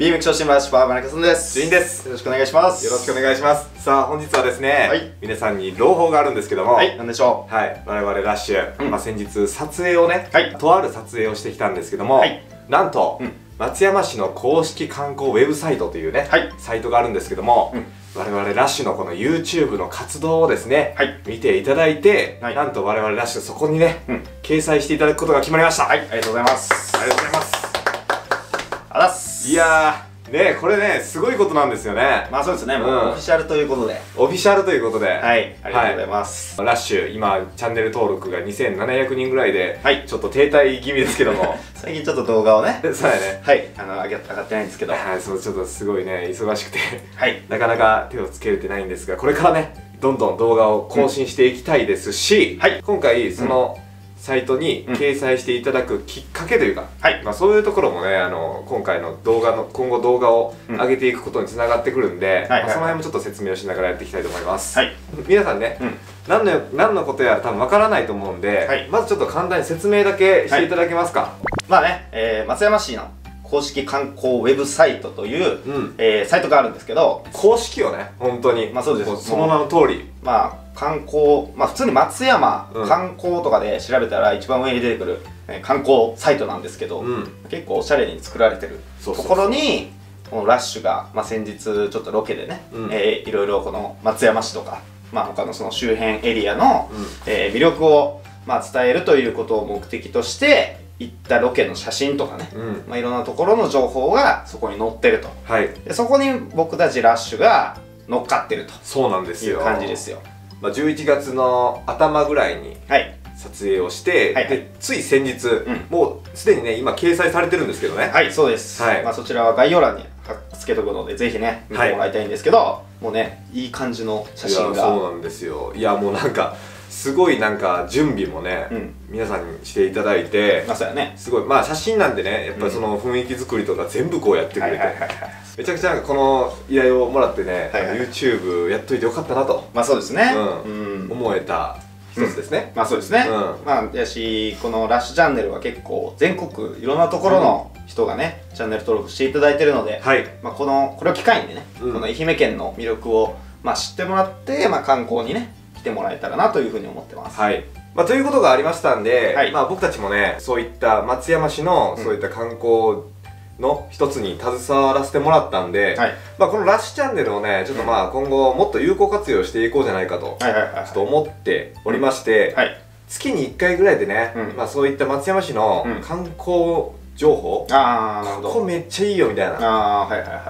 BMX 初心者パーマナカスンです。ジンです。よろしくお願いします。よろしくお願いします。さあ本日はですね、はい、皆さんに朗報があるんですけども、はい、なんでしょう。はい、我々ラッシュ、まあ先日撮影をね、はい、とある撮影をしてきたんですけども、はい、なんと、松山市の公式観光ウェブサイトというね、はい、サイトがあるんですけども、我々ラッシュのこの YouTube の活動をですね、はい、見ていただいて、はい、なんと我々ラッシュそこにね、掲載していただくことが決まりました。はい、ありがとうございます。ありがとうございます。あらっす。いやーね、これねすごいことなんですよね。まあそうですね、もうオフィシャルということで、オフィシャルということで、はい、ありがとうございます。ラッシュ今チャンネル登録が2700人ぐらいで、ちょっと停滞気味ですけども、最近ちょっと動画をね、そうやね、はい、上がってないんですけど、はい、そう、ちょっとすごいね忙しくて、はい、なかなか手をつけれてないんですが、これからねどんどん動画を更新していきたいですし、今回そのサイトに掲載していただくきっかけというか、まあそういうところもね、今回の動画の今後動画を上げていくことにつながってくるんで、その辺もちょっと説明をしながらやっていきたいと思います。皆さんね、何のことやら多分わからないと思うんで、まずちょっと簡単に説明だけしていただけますか。まあね、松山市の公式観光ウェブサイトというサイトがあるんですけど、公式よね、本当に。まあそうです。その名の通り。まあ観光、まあ普通に松山観光とかで調べたら一番上に出てくる観光サイトなんですけど、結構おしゃれに作られてるところに、このラッシュがまあ先日ちょっとロケでね、いろいろこの松山市とか、まあ他のその周辺エリアの魅力をまあ伝えるということを目的として。行ったロケの写真とかね、まあいろんなところの情報がそこに載ってると、でそこに僕たちラッシュが乗っかってると。そうなんですよ。いう感じですよ。まあ11月の頭ぐらいに撮影をして、でつい先日、もうすでにね今掲載されてるんですけどね。はい、そうです。まあそちらは概要欄につけとくのでぜひね見てもらいたいんですけど、もうねいい感じの写真が。そうなんですよ。いやもうなんか。すごいなんか準備もね、皆さんにしていただいて、すごい、まあ写真なんでね、やっぱりその雰囲気作りとか全部こうやってくれて、めちゃくちゃこの依頼をもらってね、YouTube やっといてよかったなと、まあそうですね、思えた一つですね。まあそうですね。まあやし、このラッシュチャンネルは結構全国いろんなところの人がね、チャンネル登録していただいてるので、まあこれを機会にね、この愛媛県の魅力をまあ知ってもらって、まあ観光にね。来てもらえたらなというふうに思ってます。はい。まあということがありましたんで、まあ僕たちもね、そういった松山市のそういった観光の一つに携わらせてもらったんで、まあこのラッシュチャンネルをね、ちょっとまあ今後もっと有効活用していこうじゃないかと、ちょっと思っておりまして、月に1回ぐらいでね、まあそういった松山市の観光情報、ここめっちゃいいよみたいな、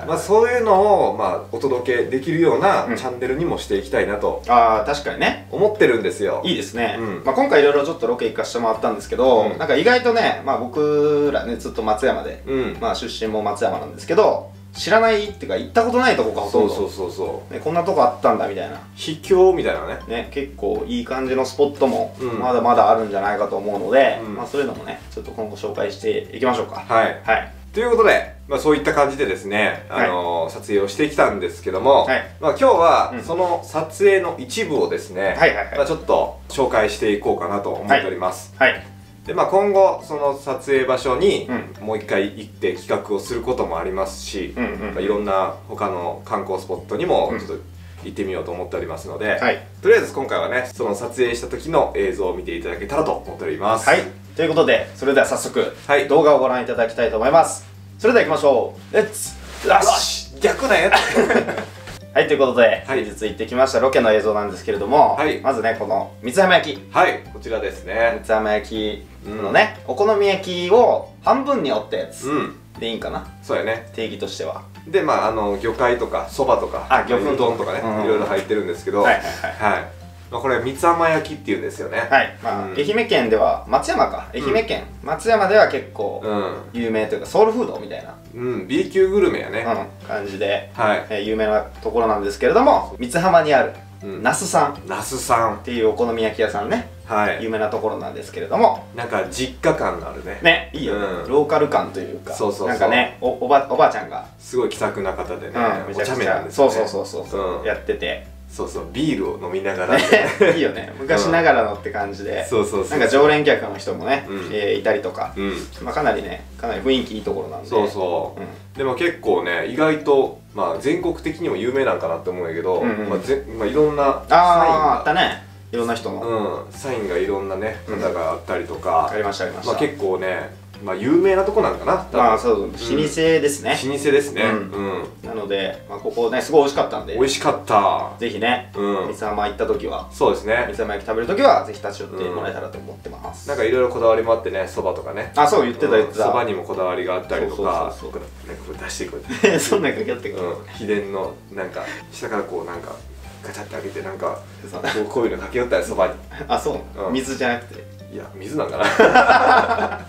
まあそういうのをまあお届けできるようなチャンネルにもしていきたいなと、確かにね、思ってるんですよ。いいですね。まあ今回いろいろちょっとロケ行かしてもらったんですけど、なんか意外とね、まあ僕らねずっと松山で、まあ出身も松山なんですけど、知らないっていうか行ったことないとこがほとんど。そうそうそうそう。こんなとこあったんだみたいな。秘境みたいなね。ね、結構いい感じのスポットもまだまだあるんじゃないかと思うので、まあそういうのもね、ちょっと今後紹介していきましょうか。はいはい。ということで、まあそういった感じでですね、撮影をしてきたんですけども、まあ今日はその撮影の一部をですね、まあちょっと紹介していこうかなと思っております。はい。でまあ、今後、その撮影場所にもう一回行って企画をすることもありますし、いろんな他の観光スポットにもちょっと行ってみようと思っておりますので、とりあえず今回はねその撮影した時の映像を見ていただけたらと思っております。はい、ということでそれでは早速、動画をご覧いただきたいと思います。それではいきましょう。レッツラッシュ。逆なんやはい、ということで、先日行ってきましたロケの映像なんですけれども、まずね、この三津浜焼き。はい、こちらですね。三津浜焼きのね、お好み焼きを半分に折ったやつでいいんかな。そうやね。定義としては。で、まあ、魚介とか、そばとか、魚粉丼とかね、いろいろ入ってるんですけど、これ三津浜焼きっていうんですよね。はい、愛媛県では松山か愛媛県松山では結構有名というかソウルフードみたいな B 級グルメやね感じで有名なところなんですけれども、三津浜にある那須さんっていうお好み焼き屋さんね、有名なところなんですけれども、なんか実家感があるね。ね、いいよね、ローカル感というか。そうそうそう、なんかね、おばあちゃんがすごい気さくな方でね、お茶目なんですよね。そうそうそうそう、やってて、そうそう、ビールを飲みながらいいよね、昔ながらのって感じで、なんか常連客の人もねいたりとか、かなりね、かなり雰囲気いいところなんで、そうそう、でも結構ね、意外と全国的にも有名なんかなって思うんやけど、いろんなあったね、いろんな人のサインがいろんなね方があったりとか、ありましたありました。結構ね、有名なとこなんかな、まあそう、老舗ですね、老舗ですね、なのでここねすごい美味しかったんで、美味しかった、ぜひね三津浜行った時は、そうですね、三津浜焼き食べる時はぜひ立ち寄ってもらえたらと思ってます。なんかいろいろこだわりもあってね、そばとかね、あ、そう言ってた言ってた、そばにもこだわりがあったりとか、これ出していくそんなかけってくる秘伝のなんか下からこうなんかガチャって開けてなんかこういうのかけよったり、そばに、あ、そう水じゃなくて、いや、水なんかな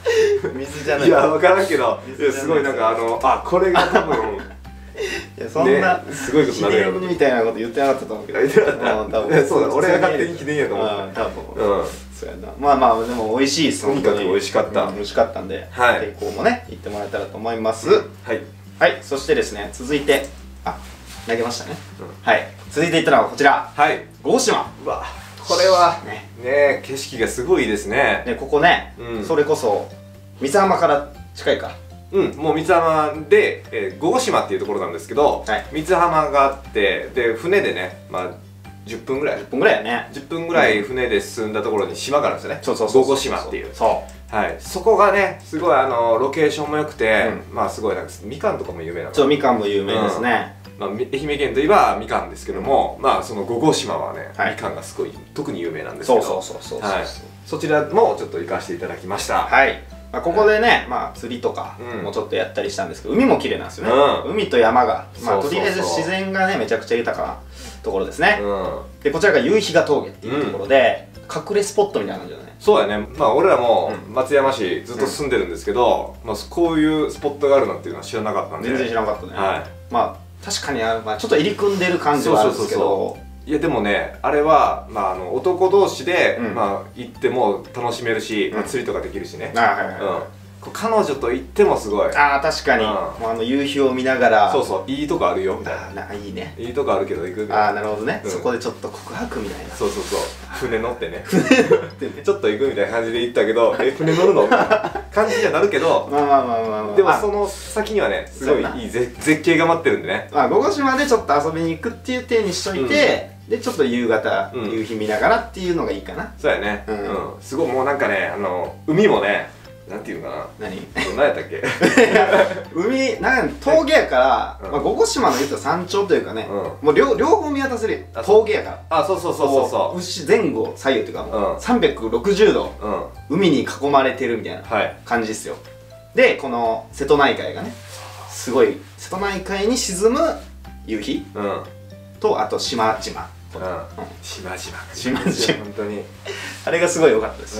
水じゃない、いや、分からんけど、すごいなんかあ、これが多分いや、そんなすごいことになるよ、秘伝みたいなこと言ってなかったと思うけど、言ってなかった、そうだ、俺が勝手に秘伝やと思った、うん、そうやな、まあまあ、でも美味しいです、とにかく美味しかった、美味しかったんで、抵抗もね、行ってもらえたらと思います。はい、そしてですね、続いてあ、投げましたね、はい、続いていったのはこちら、はい、郷島、うわ、これはね、景色がすごいですね。ここね、それこそ三津浜から近いか、もう三津浜で郷島っていうところなんですけど、三津浜があって、で船でね、10分ぐらい、10分ぐらいね、10分ぐらい船で進んだところに島があるんですよね、そうそうそう、郷島っていう、そこがねすごいロケーションも良くて、まあすごいなんかみかんとかも有名なの、そう、みかんも有名ですね。愛媛県といえばみかんですけども、その郷島はね、みかんがすごい特に有名なんですけど、そちらもちょっと行かせていただきました。はい、ここでね、釣りとかもちょっとやったりしたんですけど、海も綺麗なんですよね、海と山が、とりあえず自然がねめちゃくちゃ豊かなところですね。でこちらが夕日が峠っていうところで、隠れスポットみたいな感じだね。そうやね、俺らも松山市ずっと住んでるんですけど、こういうスポットがあるなんていうのは知らなかったんで、全然知らなかったね。まあ確かにちょっと入り組んでる感じはあるんですけど、いやでもね、あれは男同士で行っても楽しめるし、釣りとかできるしね、彼女と行ってもすごい、ああ確かに、夕日を見ながら、そうそう、いいとこあるよみたいな、いいね、いいとこあるけど行くみたいな、ああなるほどね、そこでちょっと告白みたいな、そうそうそう、船乗ってね、ちょっと行くみたいな感じで行ったけど、え、船乗るのみたいな感じにはなるけど、まあまあまあまあまあ、でもその先にはねすごいいい絶景が待ってるんでね、まあ郷島でちょっと遊びに行くっていう手にしといて、でちょっと夕方夕日見ながらっていうのがいいかな。そうやね、すごい、もうなんかね、海もね、なんていうかな、何やったっけ、海、峠やから郷島の言うと山頂というかね、もう両方見渡せるよ、峠やから、あ、そうそうそうそう、前後左右というか、もう360度海に囲まれてるみたいな感じですよ。でこの瀬戸内海がね、すごい瀬戸内海に沈む夕日と、あと島々、島々島々、本当にあれがすごい良かったです。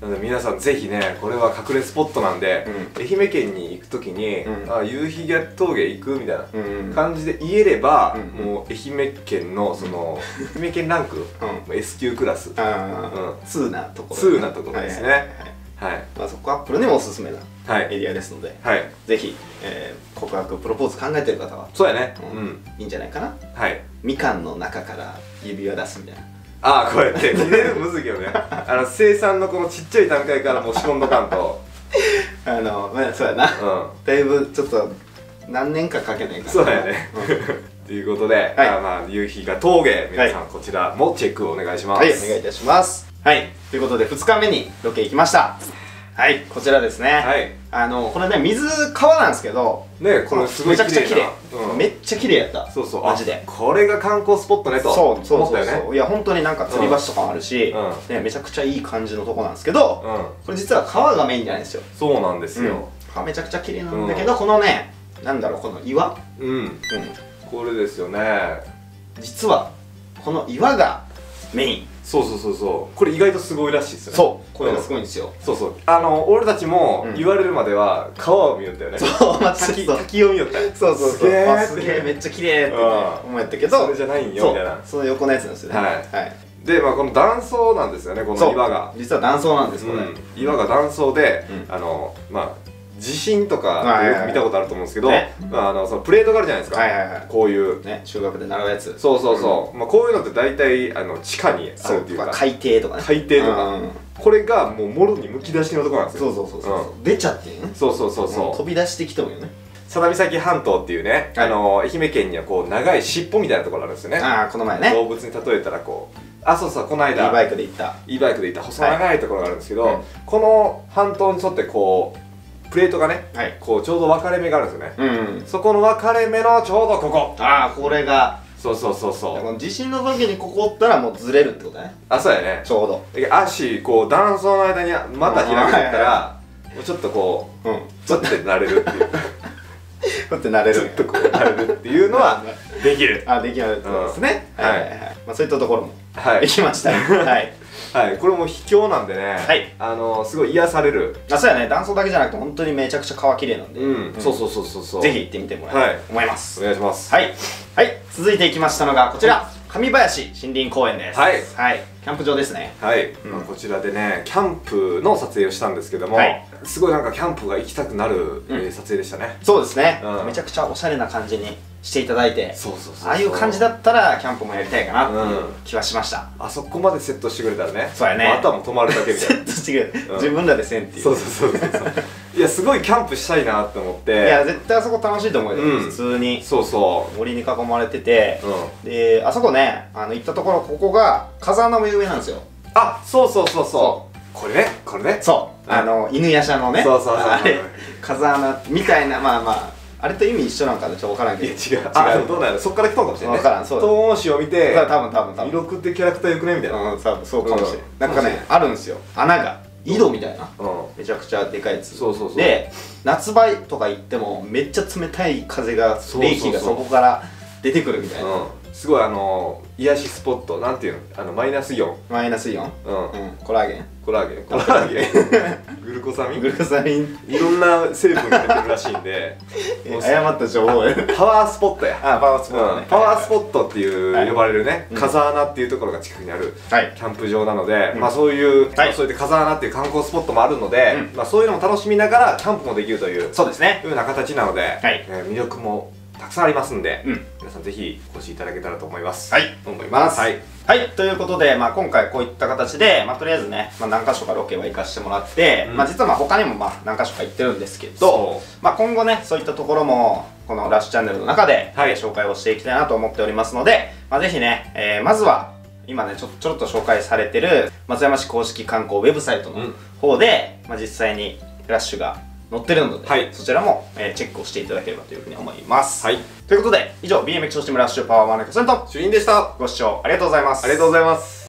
なので皆さんぜひね、これは隠れスポットなんで、愛媛県に行く時に夕日が峠行くみたいな感じで言えれば、もう愛媛県のその愛媛県ランク S 級クラス2なところ、2なところですね。そこはプロにもおすすめなエリアですので、ぜひ告白プロポーズ考えてる方は、そうやね、いいんじゃないかな。みかんの中から指輪出すみたいな、ああこうやって入れるむずいよね生産のこのちっちゃい段階からもう仕込んどかんとそうやな、だいぶちょっと何年かかけないから、そうやね。ということで、夕日が峠、皆さんこちらもチェックをお願いします。はい、お願いいたします。はい、ということで2日目にロケ行きました。はい、こちらですね。はい、これね、水川なんですけどね、これすごいめちゃくちゃ綺麗、めっちゃ綺麗やった。そうそう、マジでこれが観光スポットねと思ったよね。そうそうそう、いや本当になんか吊り橋とかもあるし、めちゃくちゃいい感じのとこなんですけど、これ実は川がメインじゃないんですよ。そうなんですよ、めちゃくちゃ綺麗なんだけど、このね、なんだろう、この岩、これですよね。実はこの岩がメイン、そうそうそうそう、これ意外とすごいらしいですよね。そう、これがすごいんですよ。そうそう、俺たちも言われるまでは川を見よったよね。そう、滝を見よったよ。そうそうそう、すげえめっちゃ綺麗って思ったけど、それじゃないんよみたいな、その横のやつなんですよね。はい、でこの断層なんですよね、この岩が。実は断層なんです、これ。岩が断層で地震とかよく見たことあると思うんですけど、そのプレートがあるじゃないですか、こういうね、中学で習うやつ。そうそうそう、まあこういうのって大体地下にあるっていうか、海底とかね、海底とか、これがもうもろにむき出しのところなんですよ。そうそうそう、出ちゃってね。そうそうそうそう、飛び出してきてもよね。佐田岬半島っていうね、愛媛県にはこう長い尻尾みたいなところあるんですよね。ああ、この前ね、動物に例えたらこう、あ、そうそう、この間Eバイクで行った細長いところがあるんですけど、この半島に沿ってこうプレートがね、こうちょうど分かれ目があるんですよね。そこの分かれ目のちょうどここ。ああ、これが。そうそうそうそう。地震の時にここおったらもうずれるってことね。あ、そうやね。ちょうど。足こう断層の間にまた開けたら、ちょっとこう、ちょっとなれるっていう。ちょっとなれる。ちょっとこうなれるっていうのはできる。あ、できるってことですね。はい。まあそういったところもできました。はい。はい、これも秘境なんでね、はい、すごい癒される。あ、そうやね、断層だけじゃなくて本当にめちゃくちゃ川きれいなんで、そうそうそうそうそう、ぜひ行ってみてもらえると思います。お願いします。はい、はい、続いていきましたのがこちら、上林森林公園です。はい、キャンプ場ですね。はい、こちらでね、キャンプの撮影をしたんですけども、すごいなんかキャンプが行きたくなる撮影でしたね。そうですね、めちゃくちゃおしゃれな感じにしていただいて、ああいう感じだったらキャンプもやりたいかなっていう気はしました。あそこまでセットしてくれたらね、そうやね、あとはもう泊まるだけみたいな、セットしてくれる、自分らでせんっていう。そうそうそうそう、いや、すごいキャンプしたいなって思って。いや、絶対あそこ楽しいと思うよ、普通に。そうそう、森に囲まれてて、であそこね、行ったところ、ここが風穴も有名なんですよ。あ、そうそうそうそう、これね、そう、犬夜叉のね、そうそうそう、あれ風穴みたいな、まあまああれと意味一緒なんかでちょっと分からんけど、違う、あ、どうなる、そっから来たんかもしれない。分からん、そう、東温市を見て多分色くってキャラクターよくねみたいな、そうかもしれない。なんかね、あるんですよ、穴が井戸みたいな、めちゃくちゃでかいやつで、夏場とか行ってもめっちゃ冷たい風が、冷気がそこから出てくるみたいな、すごい癒しスポット、なんていうの、マイナスイオン、コラーゲン、グルコサミン、いろんな成分が出てるらしいんで、誤った情報や。パワースポットや。あ、パワースポットね。パワースポットっていう呼ばれるね、風穴っていうところが近くにあるキャンプ場なので、まあそういった風穴っていう観光スポットもあるので、まあそういうのも楽しみながらキャンプもできるという、そうですね、いうような形なので、魅力もたくさんありますんで、皆さんぜひお越しいただけたらと思います。はい、思います。はい、ということで、まあ今回こういった形で、まあとりあえずね、まあ何箇所かロケは行かしてもらって、まあ実はまあ他にもまあ何箇所か行ってるんですけど、まあ今後ね、そういったところもこのラッシュチャンネルの中で紹介をしていきたいなと思っておりますので、まあぜひね、まずは今ねちょっと紹介されてる松山市公式観光ウェブサイトの方で、まあ実際にラッシュが載ってるので、そちらもチェックをしていただければというふうに思います。ということで、以上、BMX システムラッシュパワーマンのキャストと主任でした。ご視聴ありがとうございます。ありがとうございます。